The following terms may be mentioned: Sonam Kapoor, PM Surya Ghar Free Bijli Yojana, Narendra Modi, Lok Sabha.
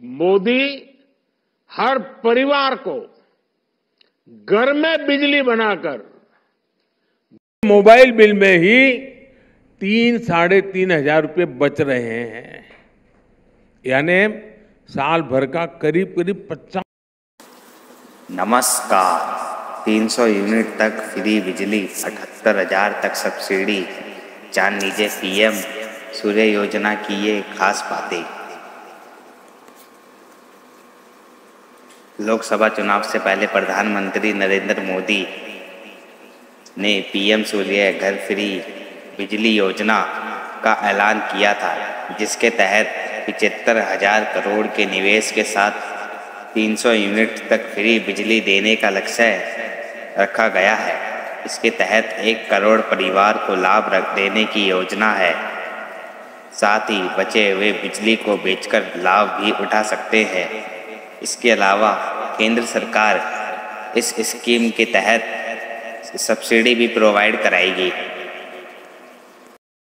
मोदी हर परिवार को घर में बिजली बनाकर मोबाइल बिल में ही 3-3,500 रुपये बच रहे हैं, यानी साल भर का करीब करीब 50। नमस्कार, 300 यूनिट तक फ्री बिजली, 78,000 तक सब्सिडी जान लीजिए पीएम सूर्य योजना की ये खास बातें। लोकसभा चुनाव से पहले प्रधानमंत्री नरेंद्र मोदी ने पीएम सूर्य घर फ्री बिजली योजना का ऐलान किया था, जिसके तहत 75,000 करोड़ के निवेश के साथ 300 यूनिट तक फ्री बिजली देने का लक्ष्य रखा गया है। इसके तहत 1 करोड़ परिवार को लाभ देने की योजना है। साथ ही बचे हुए बिजली को बेचकर लाभ भी उठा सकते हैं। इसके अलावा केंद्र सरकार इस स्कीम के तहत सब्सिडी भी प्रोवाइड कराएगी।